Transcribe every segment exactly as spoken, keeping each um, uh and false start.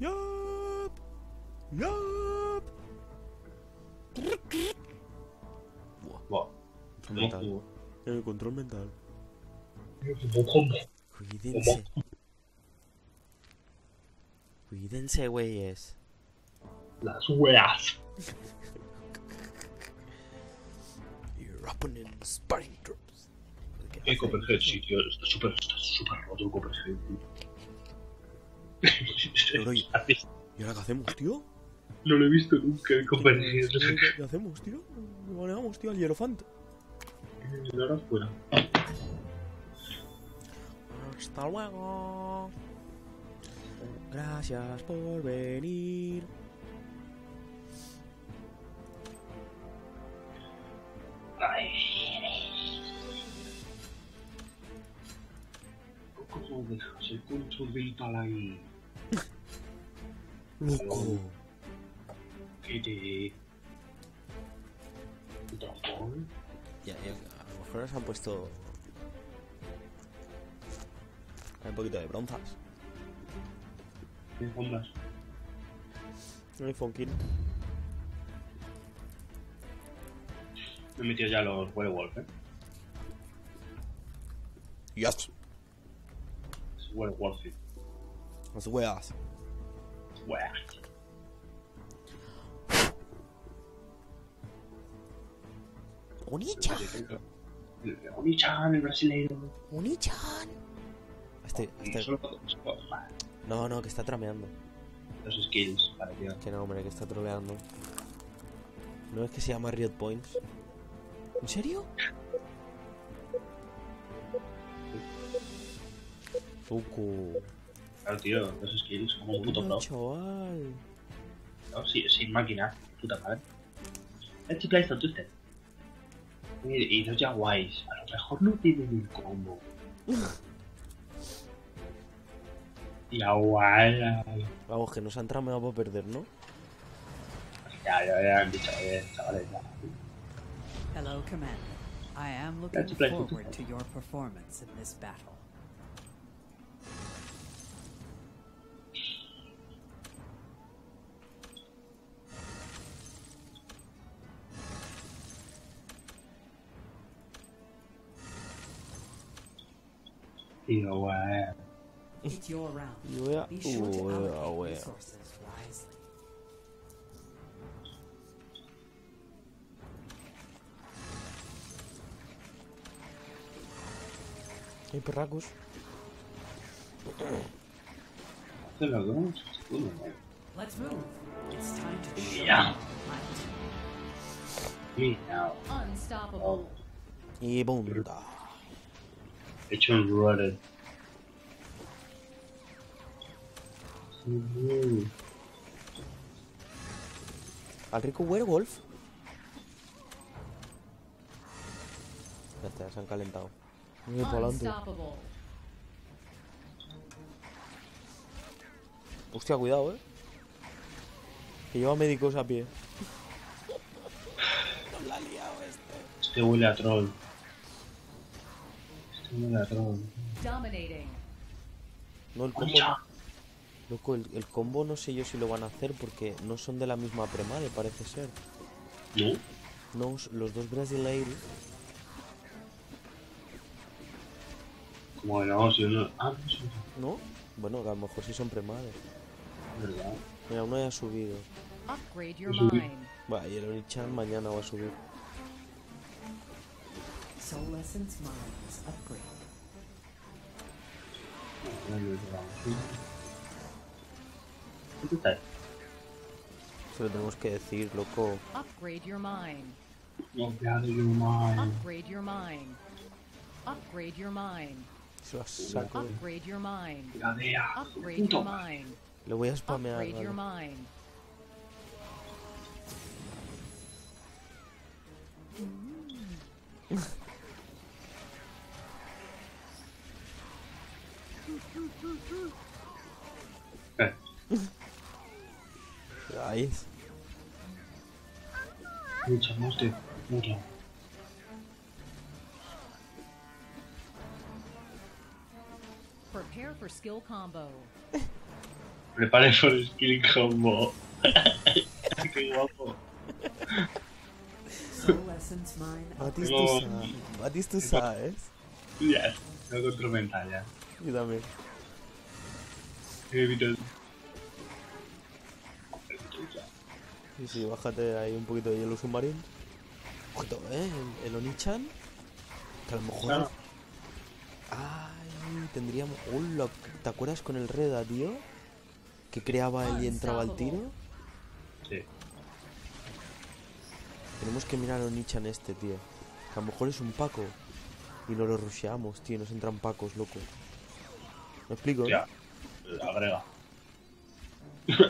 Yup. Yup. Buah. Buah. Control mental. El control mental. Cuídense. Cuídense, güeyes. Las weas. You're opening sparring drops. Eh, Copperhead, sí, tío. Está súper está súper roto, Copperhead, tío. ¿Y ahora qué hacemos, tío? No lo he visto nunca, Copperhead. ¿Qué hacemos, tío? Lo manejamos, tío, al hierofante. Y ahora fuera. Hasta luego. Gracias por venir. ¿Cómo dejas el control vital ahí? Loco. ¿Qué te...? ¿Dragón? Ya, ya, a lo mejor nos han puesto... Hay un poquito de bronzas. ¿Qué bronzas? No hay Fonkin. Me he metido ya los Werewolf, eh. Yes. Es Werewolf. Las weas. Weas. Onii-chan. Onii-chan, el brasileiro. Onii-chan. Este, este... No, no, que está trameando. Los skills, vale, tío. Que no, hombre, que está troleando. ¿No es que se llama Riot Points? ¿En serio? Fuku. Claro, tío, los skills, como un puto pro. Chaval. No, sí, sin máquina, puta madre. Este play está twisted. Y los Yaoguais, a lo mejor no tienen el combo. Yaoguai. Vamos, que nos han trameado para perder, ¿no? Ya, ya, ya, han dicho, eh, chavales, ya. Hello, Commander. I am looking forward to your performance in this battle. Yaoguai. It's your round. Be sure to allocate resources wisely. Hay perracos. Let's move. It's time to show yeah. yeah. Unstoppable. Y bunda. It's unrotted. Al rico Werewolf. Ya está, se han calentado. Muy volante. Hostia, cuidado, eh. Que lleva médicos a pie. No la ha liado este. Este huele a troll. Este huele a troll. No, el combo. Loco, el, el combo no sé yo si lo van a hacer porque no son de la misma premade, parece ser. ¿No? No, los dos brasileiros. Bueno, si uno... Ah, no, sí. ¿No? Bueno, que a lo mejor sí son premades. ¿Verdad? Mira, uno ya ha subido. Va, y el Onii-chan mañana va a subir. ¿Qué tal? Se lo tenemos que decir, loco. Upgrade your mind. Upgrade your mind. Upgrade your mind. Upgrade your mind. Saco. Upgrade your mind. Upgrade your mind. Le voy a spamear. Upgrade your mind. Ahí es. Mucha muerte, mucha. Prepare for skill combo. Preparemos el skill combo. Qué guapo. Batistusa. Batistusa, ¿eh? Ya, tengo control mental ya. Yo también. Beatles. Sí, sí, bájate ahí un poquito de hielo submarino. Ojito, ¿eh? El, el Onii-chan. Que a lo mejor... No. Ay, tendríamos... Uh, ¿te acuerdas con el Reda, tío? Que creaba él y entraba al tiro. Sí. Tenemos que mirar a Onii-chan este, tío. Que a lo mejor es un Paco. Y no lo rusheamos, tío. Nos entran Pacos, loco. ¿Me explico? Ya. ¿Eh? Agrega.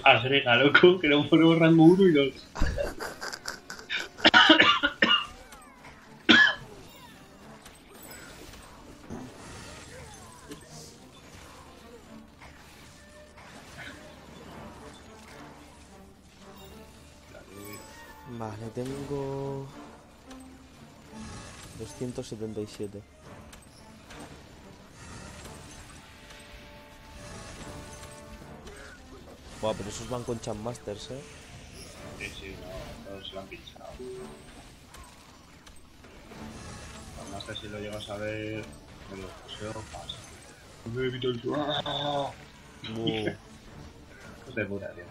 Agrega, loco. Que no ponemos rango uno y dos. Vale, tengo... doscientos setenta y siete. Buah, pero esos van con Champmasters, ¿eh? Sí, sí, no, todos lo han pinchado. Champmasters, si lo llegas a ver... Me lo poseo, pasa. Me evito el... ¡Ah! No te puta, tío.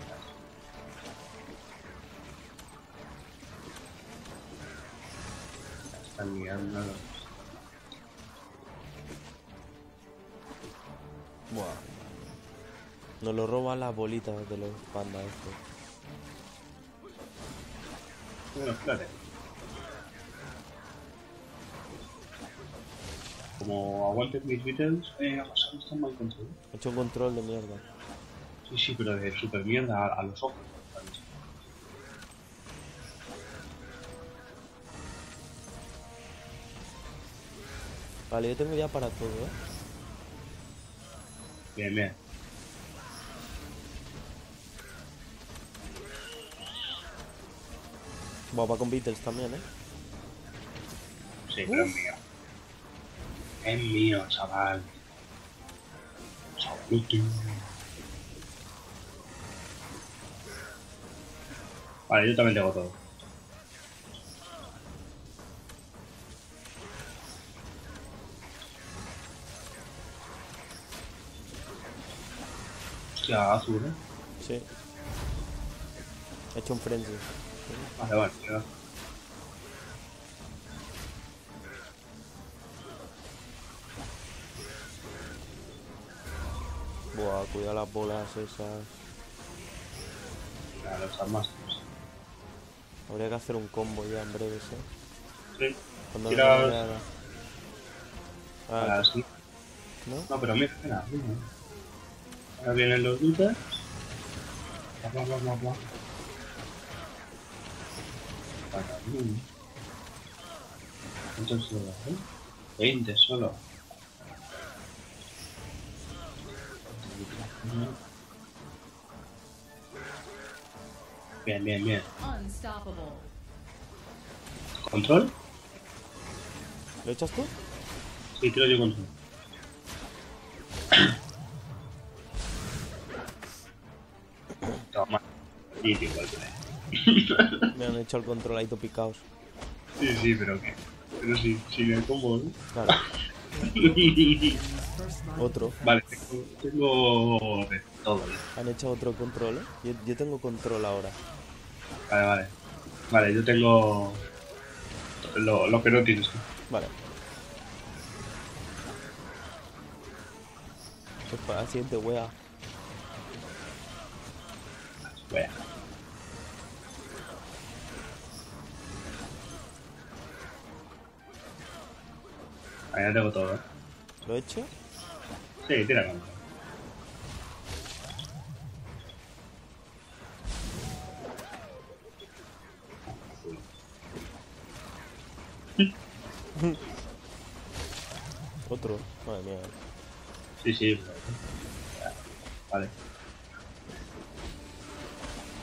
Buah. Nos lo roban las bolitas de los pandas estos. Bueno, como aguanten mis Beetles, eh, pasamos tan mal control. He hecho un control de mierda. Sí, sí, pero de super mierda a, a los ojos. Vale, yo tengo ya para todo, ¿eh? Bien, bien. Bueno, va con Beetles también, ¿eh? Sí, pero es mío. Es mío, chaval. Chavalito. Vale, yo también tengo todo. Azur, ¿eh? Sí. He hecho un frenzy. Vale, vale, ya. Buah, cuidado las bolas esas. Claro, los Champmasters. Habría que hacer un combo ya en breves, ¿eh? Sí. Cuando tira... No, la... ah, ahora, sí. ¿No? No, pero mira, espera. Ahora vienen los lutas. Bla, bla, bla, bla. ¿Cuántos solo? ¿Eh? veinte solo. Bien, bien, bien. ¿Control? ¿Lo echas tú? Sí, creo yo control. Me han hecho el control ahí topicaos. Sí, sí, pero qué. Pero sí, sigue el combo, ¿no? Claro. Otro. Vale, tengo, tengo de todo. Han hecho otro control, ¿eh? Yo, yo tengo control ahora. Vale, vale. Vale, yo tengo... Lo, lo que no tienes. ¿Sí? Vale. Pues para la siguiente wea. Wea. Ah, ya tengo todo, ¿eh? ¿Lo he hecho? Sí, tira contra. Otro, madre mía. Sí, sí. Vale.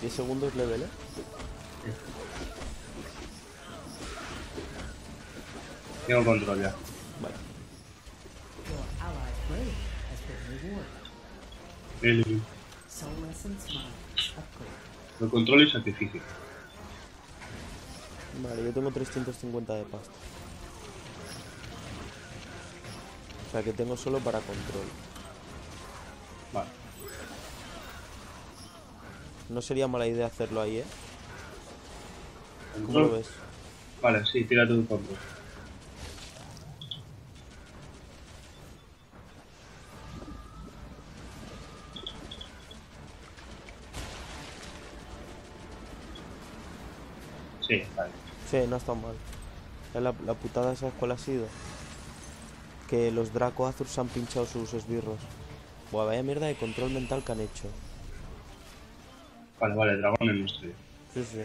diez segundos level, ¿eh? Sí. Tengo control ya. Vale. El... Lo controlo y sacrificio. Vale, yo tengo trescientos cincuenta de pasta. O sea que tengo solo para control. Vale. No sería mala idea hacerlo ahí, ¿eh? ¿Cómo lo ves? Vale, sí, tírate un poco. Sí, vale. Sí, no está mal. La, la putada esa, ¿cuál ha sido? Que los Draco Azur se han pinchado sus esbirros. Buah, vaya mierda de control mental que han hecho. Vale, vale, dragón en nuestro. Sí, sí.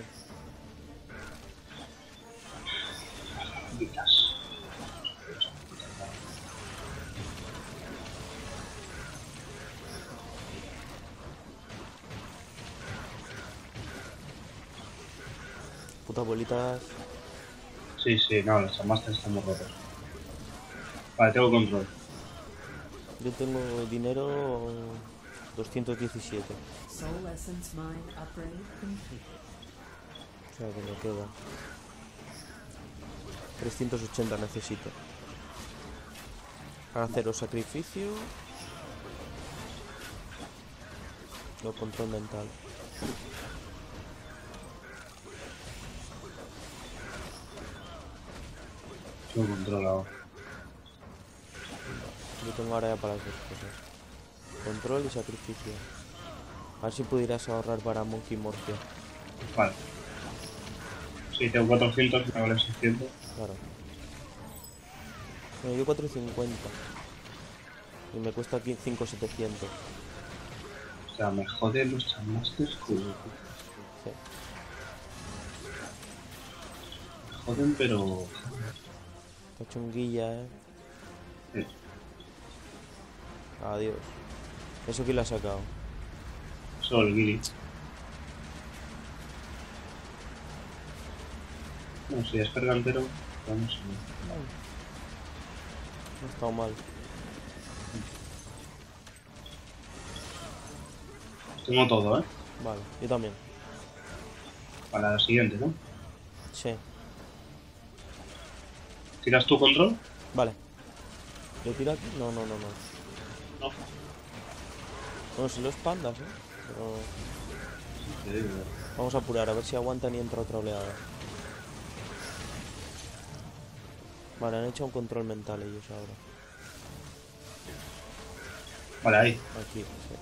Putas bolitas. Sí, sí, no, las Champmasters están muy rotas. Vale, tengo control. Yo tengo dinero doscientos diecisiete. O sea que me queda trescientos ochenta necesito para hacer o sacrificio o control mental. Yo controlado. Yo tengo ahora ya para las dos cosas. Control y sacrificio. A ver si pudieras ahorrar para Monkey Morphia. Vale. Sí, tengo cuatrocientos y me vale seiscientos. Claro. Bueno, yo cuatrocientos cincuenta. Y me cuesta aquí cinco mil setecientos. O sea, me joden los Champmasters con... Sí. Me joden, pero... Está chunguilla, eh. Sí. Adiós. ¿Eso quién lo ha sacado? Sol, Giri. No, si es pergantero, vamos a ver. No ha estado mal. Tengo todo, ¿eh? Vale, yo también. Para la siguiente, ¿no? Sí. ¿Tiras tu control? Vale. ¿Yo tiro aquí? No, no, no, no. No. Bueno, si los pandas, ¿eh? Pero... Sí, vamos a apurar, a ver si aguantan y entra otra oleada. Vale, han hecho un control mental ellos ahora. Vale, ahí. Aquí, sí.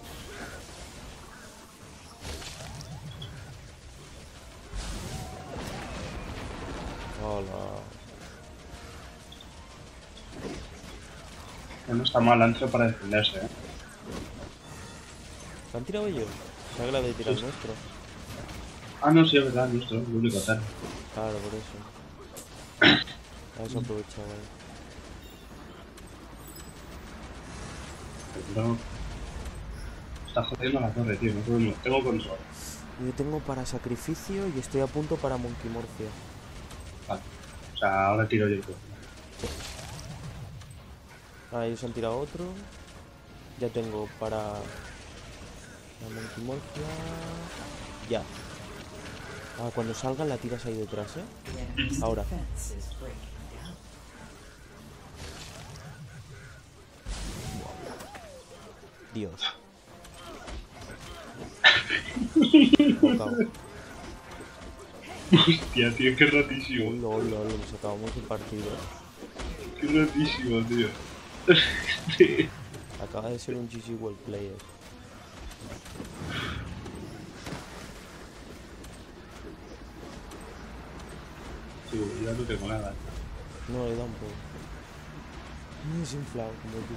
Hola. No está mal, han tirado para defenderse, ¿eh? ¿Lo han tirado ellos? ¿Sabes que la habéis tirado nuestro? Ah, no, sí, es verdad, nuestro, el único tal. Claro, por eso. A eso aprovechaba, ¿eh? No. Está jodiendo la torre, tío, no podemos. Tengo control. Yo tengo para sacrificio y estoy a punto para Monkey Morphia. Vale. O sea, ahora tiro yo el cuerpo. Ah, ellos han tirado otro. Ya tengo para... La Monkey Morphia... Ya. Ah, cuando salgan la tiras ahí detrás, ¿eh? Ahora. Dios. Hostia, tío, qué ratísimo. Uy, lol, lol, nos acabamos el partido. Qué ratísimo, tío. Sí. Acaba de ser un G G World Player. Sí, ya no tengo nada. No, yo tampoco. Muy desinflado, como tú.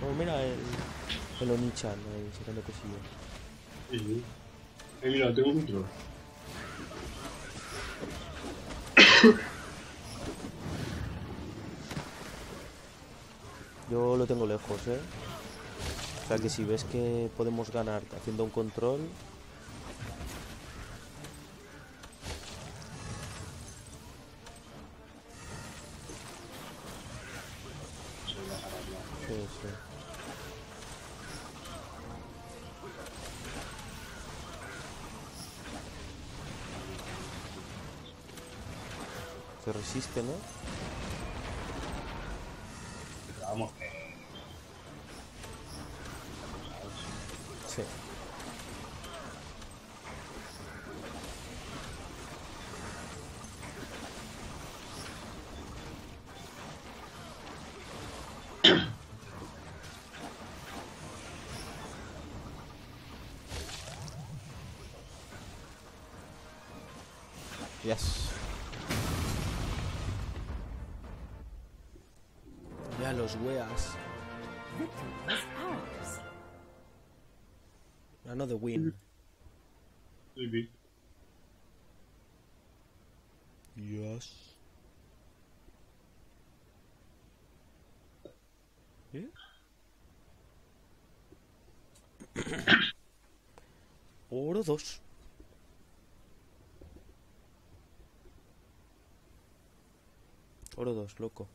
Bueno, mira el, el Onii-chan ahí, sacando cosillas. Sí, sí. Eh, mira, tengo control. Yo lo tengo lejos, ¿eh? O sea que si ves que podemos ganar haciendo un control... Sí, sí. Se resiste, ¿no? Pero vamos, que... Sí. Yes. Ya los weas. Another win. Maybe. Yes. ¿Eh? Oro dos. Oro dos, loco.